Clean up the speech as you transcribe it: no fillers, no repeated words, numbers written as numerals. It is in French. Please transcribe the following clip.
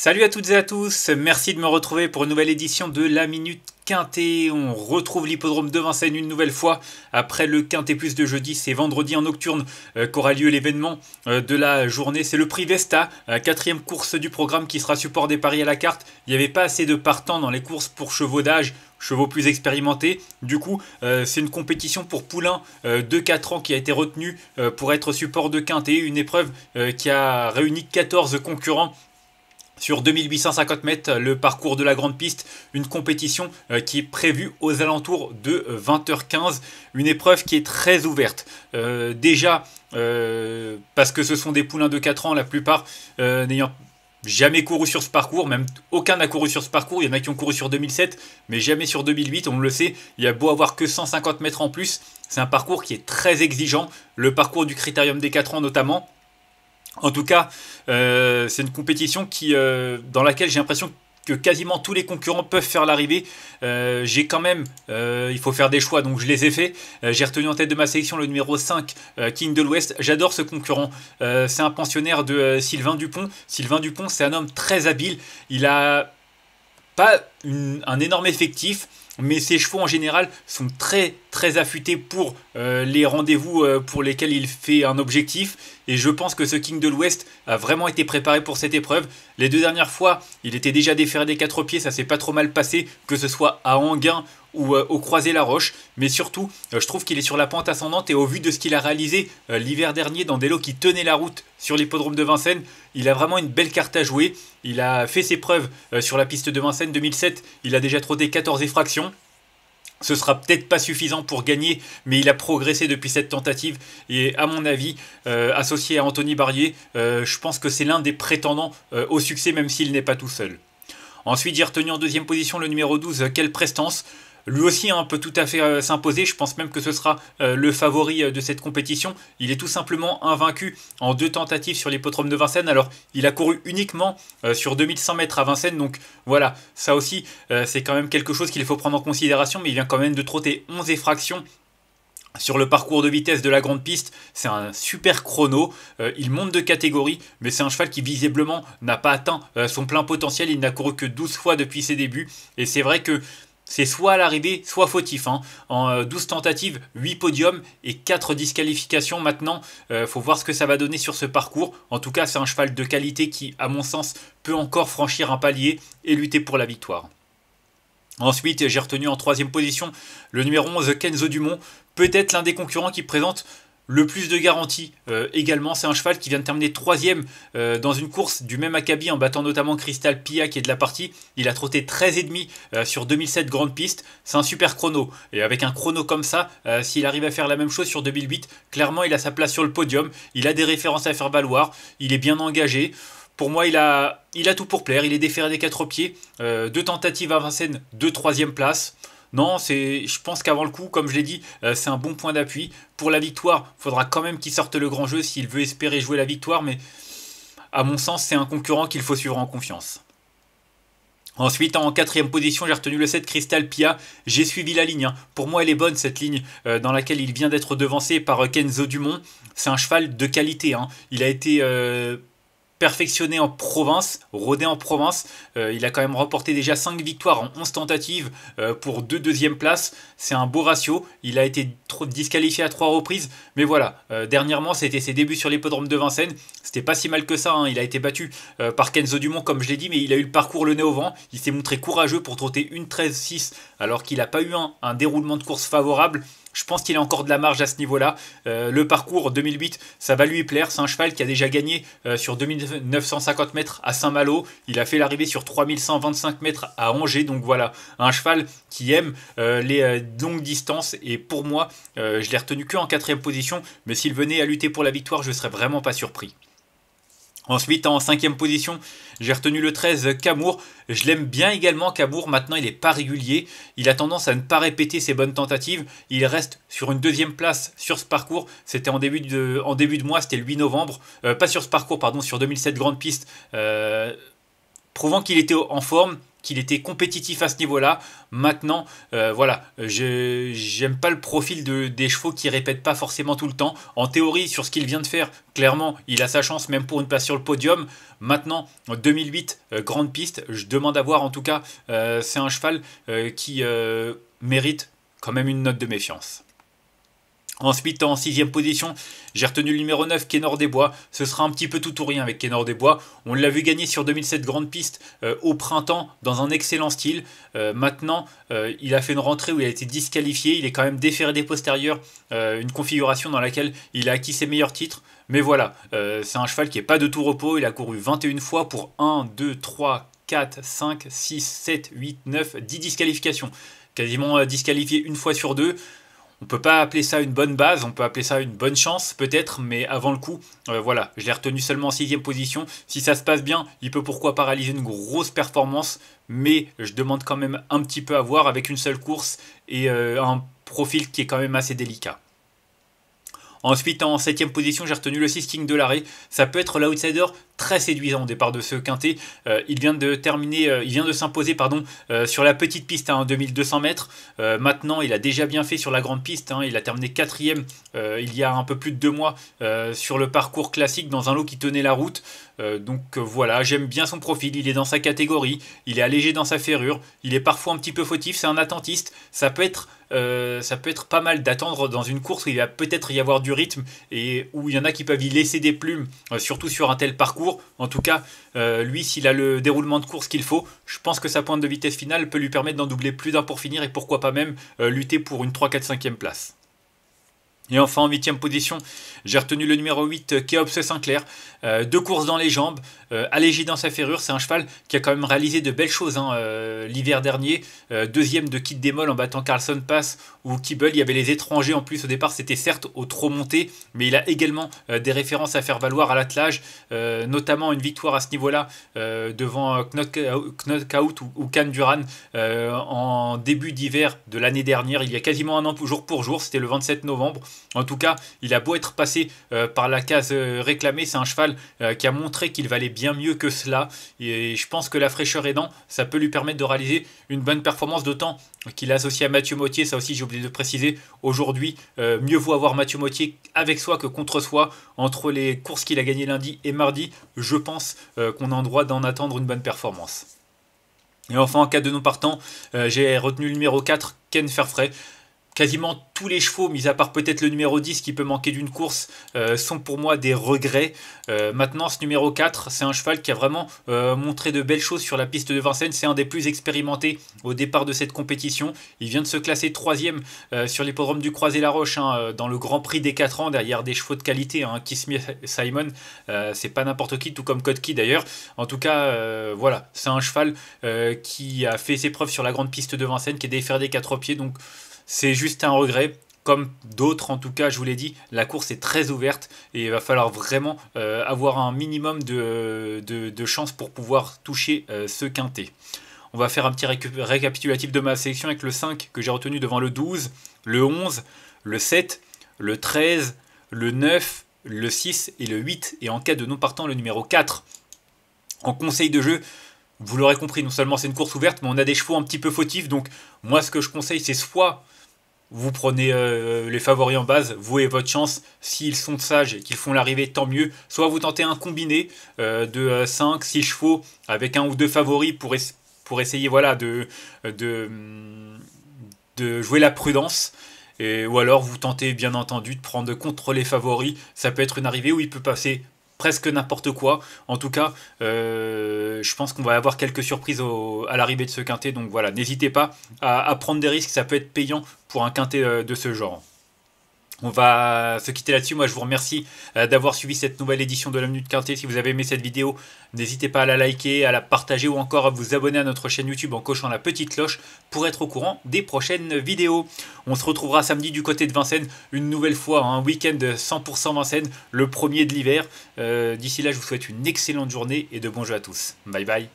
Salut à toutes et à tous, merci de me retrouver pour une nouvelle édition de La Minute Quintée. On retrouve l'hippodrome de Vincennes une nouvelle fois après le Quintée Plus de jeudi. C'est vendredi en nocturne qu'aura lieu l'événement de la journée. C'est le Privesta, quatrième course du programme qui sera support des paris à la carte. Il n'y avait pas assez de partants dans les courses pour chevaudage, chevaux plus expérimentés. Du coup, c'est une compétition pour poulains de 4 ans qui a été retenue pour être support de Quintée. Une épreuve qui a réuni 14 concurrents. Sur 2850 mètres, le parcours de la grande piste, une compétition qui est prévue aux alentours de 20h15, une épreuve qui est très ouverte. Parce que ce sont des poulains de 4 ans, la plupart n'ayant jamais couru sur ce parcours, même aucun n'a couru sur ce parcours, il y en a qui ont couru sur 2007, mais jamais sur 2008, on le sait, il y a beau avoir que 150 mètres en plus, c'est un parcours qui est très exigeant, le parcours du critérium des 4 ans notamment. En tout cas, c'est une compétition dans laquelle j'ai l'impression que quasiment tous les concurrents peuvent faire l'arrivée. Il faut faire des choix, donc je les ai faits. J'ai retenu en tête de ma sélection le numéro 5, King de l'Ouest. J'adore ce concurrent. C'est un pensionnaire de Sylvain Dupont. Sylvain Dupont, c'est un homme très habile. Il n'a pas un énorme effectif, mais ses chevaux en général sont très affûtés pour les rendez-vous pour lesquels il fait un objectif. Et je pense que ce King de l'Ouest a vraiment été préparé pour cette épreuve. Les deux dernières fois, il était déjà déféré des 4 pieds, ça s'est pas trop mal passé, que ce soit à Enghien ou au Croisé-la-Roche. Mais surtout, je trouve qu'il est sur la pente ascendante et au vu de ce qu'il a réalisé l'hiver dernier dans des lots qui tenaient la route sur l'hippodrome de Vincennes, il a vraiment une belle carte à jouer. Il a fait ses preuves sur la piste de Vincennes 2007, il a déjà trotté 14 effractions. Ce sera peut-être pas suffisant pour gagner, mais il a progressé depuis cette tentative. Et à mon avis, associé à Anthony Barrier, je pense que c'est l'un des prétendants au succès, même s'il n'est pas tout seul. Ensuite, j'ai retenu en deuxième position le numéro 12, Quelle Prestance. Lui aussi peut tout à fait s'imposer, je pense même que ce sera le favori de cette compétition. Il est tout simplement invaincu en 2 tentatives sur l'hippodrome de Vincennes. Alors il a couru uniquement sur 2100 mètres à Vincennes, donc voilà, ça aussi c'est quand même quelque chose qu'il faut prendre en considération, mais il vient quand même de trotter 11 effractions. Sur le parcours de vitesse de la grande piste, c'est un super chrono, il monte de catégorie, mais c'est un cheval qui visiblement n'a pas atteint son plein potentiel, il n'a couru que 12 fois depuis ses débuts, et c'est vrai que c'est soit à l'arrivée, soit fautif. En 12 tentatives, 8 podiums et 4 disqualifications. Maintenant, faut voir ce que ça va donner sur ce parcours. En tout cas, c'est un cheval de qualité qui, à mon sens, peut encore franchir un palier et lutter pour la victoire. Ensuite, j'ai retenu en 3e position le numéro 11, Kenzo Dumont. Peut-être l'un des concurrents qui présente le plus de garanties également. C'est un cheval qui vient de terminer 3e dans une course du même acabit en battant notamment Crystal Pia qui est de la partie. Il a trotté 13,5 sur 2007 grande piste. C'est un super chrono. Et avec un chrono comme ça, s'il arrive à faire la même chose sur 2008, clairement il a sa place sur le podium. Il a des références à faire valoir. Il est bien engagé. Pour moi, il a tout pour plaire. Il est déféré des 4 pieds. 2 tentatives à Vincennes, 2 3e places. Non, je pense qu'avant le coup, comme je l'ai dit, c'est un bon point d'appui. Pour la victoire, il faudra quand même qu'il sorte le grand jeu s'il veut espérer jouer la victoire. Mais à mon sens, c'est un concurrent qu'il faut suivre en confiance. Ensuite, en 4e position, j'ai retenu le 7 Crystal Pia. J'ai suivi la ligne. Pour moi, elle est bonne, cette ligne dans laquelle il vient d'être devancé par Kenzo Dumont. C'est un cheval de qualité. Il a été perfectionné en province, rodé en province, il a quand même remporté déjà 5 victoires en 11 tentatives pour 2 2e places, c'est un beau ratio, il a été disqualifié à 3 reprises, mais voilà, dernièrement c'était ses débuts sur l'hippodrome de Vincennes, c'était pas si mal que ça, il a été battu par Kenzo Dumont comme je l'ai dit, mais il a eu le parcours le nez au vent, il s'est montré courageux pour trotter une 13-6 alors qu'il n'a pas eu un déroulement de course favorable. Je pense qu'il a encore de la marge à ce niveau-là. Le parcours 2008, ça va lui plaire. C'est un cheval qui a déjà gagné sur 2950 mètres à Saint-Malo. Il a fait l'arrivée sur 3125 mètres à Angers. Donc voilà, un cheval qui aime les longues distances. Et pour moi, je l'ai retenu qu'en 4e position. Mais s'il venait à lutter pour la victoire, je ne serais vraiment pas surpris. Ensuite, en 5e position, j'ai retenu le 13, Camour. Je l'aime bien également, Camour. Maintenant, il n'est pas régulier. Il a tendance à ne pas répéter ses bonnes tentatives. Il reste sur une 2e place sur ce parcours. C'était en début de mois, c'était le 8 novembre. Pas sur ce parcours, pardon, sur 2007 grande piste. Prouvant qu'il était en forme, qu'il était compétitif à ce niveau-là. Maintenant, voilà, j'aime pas le profil des chevaux qui répètent pas forcément tout le temps. En théorie, sur ce qu'il vient de faire, clairement, il a sa chance même pour une place sur le podium. Maintenant, 2008, grande piste, je demande à voir en tout cas. C'est un cheval qui mérite quand même une note de méfiance. Ensuite, en 6ème position, j'ai retenu le numéro 9, Kénor Desbois. Ce sera un petit peu tout ou rien avec Kénor Desbois. On l'a vu gagner sur 2007 grande piste au printemps dans un excellent style. Maintenant, il a fait une rentrée où il a été disqualifié. Il est quand même déféré des postérieurs. Une configuration dans laquelle il a acquis ses meilleurs titres. Mais voilà, c'est un cheval qui n'est pas de tout repos. Il a couru 21 fois pour 1, 2, 3, 4, 5, 6, 7, 8, 9, 10 disqualifications. Quasiment disqualifié une fois sur deux. On ne peut pas appeler ça une bonne base, on peut appeler ça une bonne chance peut-être, mais avant le coup, voilà, je l'ai retenu seulement en 6ème position. Si ça se passe bien, il peut pourquoi pas réaliser une grosse performance, mais je demande quand même un petit peu à voir avec une seule course et un profil qui est quand même assez délicat. Ensuite, en 7ème position, j'ai retenu le 6, King de l'arrêt. Ça peut être l'outsider très séduisant au départ de ce quintet. Il vient de terminer, s'imposer pardon, sur la petite piste à 2200 mètres. Maintenant, il a déjà bien fait sur la grande piste. Il a terminé 4ème il y a un peu plus de 2 mois sur le parcours classique dans un lot qui tenait la route. Donc voilà, j'aime bien son profil. Il est dans sa catégorie, il est allégé dans sa ferrure. Il est parfois un petit peu fautif, c'est un attentiste. Ça peut être pas mal d'attendre dans une course où il va peut-être y avoir du rythme et où il y en a qui peuvent y laisser des plumes, surtout sur un tel parcours. En tout cas, lui, s'il a le déroulement de course qu'il faut, je pense que sa pointe de vitesse finale peut lui permettre d'en doubler plus d'un pour finir et pourquoi pas même lutter pour une 3-4-5e place. Et enfin, en 8ème position, j'ai retenu le numéro 8, Kéops Sinclair. 2 courses dans les jambes, allégé dans sa ferrure. C'est un cheval qui a quand même réalisé de belles choses l'hiver dernier. 2ème de Kit démol en battant Carlson Pass ou Kibble. Il y avait les étrangers en plus au départ. C'était certes au trop monté, mais il a également des références à faire valoir à l'attelage. Notamment une victoire à ce niveau-là devant Knockout ou Canduran en début d'hiver de l'année dernière. Il y a quasiment un an jour pour jour. C'était le 27 novembre. En tout cas, il a beau être passé par la case réclamée, c'est un cheval qui a montré qu'il valait bien mieux que cela. Et je pense que la fraîcheur aidant, ça peut lui permettre de réaliser une bonne performance, d'autant qu'il est associé à Mathieu Mottier. Ça aussi, j'ai oublié de préciser. Aujourd'hui, mieux vaut avoir Mathieu Mottier avec soi que contre soi. Entre les courses qu'il a gagnées lundi et mardi, je pense qu'on a en droit d'en attendre une bonne performance. Et enfin, en cas de non partant, j'ai retenu le numéro 4, Ken Fairfrey. Quasiment tous les chevaux, mis à part peut-être le numéro 10 qui peut manquer d'une course, sont pour moi des regrets. Maintenant, ce numéro 4, c'est un cheval qui a vraiment montré de belles choses sur la piste de Vincennes. C'est un des plus expérimentés au départ de cette compétition. Il vient de se classer 3ème sur l'hippodrome du Croisé-la-Roche dans le Grand Prix des 4 ans derrière des chevaux de qualité. Kissmy Simon, c'est pas n'importe qui, tout comme Kodki d'ailleurs. En tout cas, voilà, c'est un cheval qui a fait ses preuves sur la grande piste de Vincennes, qui est déféré des 4 pieds. Donc, c'est juste un regret, comme d'autres en tout cas, je vous l'ai dit, la course est très ouverte et il va falloir vraiment avoir un minimum de chance pour pouvoir toucher ce quintet. On va faire un petit récapitulatif de ma sélection avec le 5 que j'ai retenu devant le 12, le 11, le 7, le 13, le 9, le 6 et le 8 et en cas de non partant le numéro 4. En conseil de jeu, vous l'aurez compris, non seulement c'est une course ouverte, mais on a des chevaux un petit peu fautifs, donc moi ce que je conseille c'est soit vous prenez les favoris en base, vous et votre chance, s'ils sont sages et qu'ils font l'arrivée, tant mieux. Soit vous tentez un combiné de 5-6 chevaux avec un ou deux favoris pour essayer voilà, de jouer la prudence. Ou alors vous tentez bien entendu de prendre contre les favoris. Ça peut être une arrivée où il peut passer presque n'importe quoi. En tout cas, je pense qu'on va avoir quelques surprises à l'arrivée de ce quintet. Donc voilà, n'hésitez pas à prendre des risques. Ça peut être payant pour un quintet de ce genre. On va se quitter là-dessus. Moi, je vous remercie d'avoir suivi cette nouvelle édition de La Minute Quintée. Si vous avez aimé cette vidéo, n'hésitez pas à la liker, à la partager ou encore à vous abonner à notre chaîne YouTube en cochant la petite cloche pour être au courant des prochaines vidéos. On se retrouvera samedi du côté de Vincennes, une nouvelle fois, un week-end 100% Vincennes, le premier de l'hiver. D'ici là, je vous souhaite une excellente journée et de bons jeux à tous. Bye bye.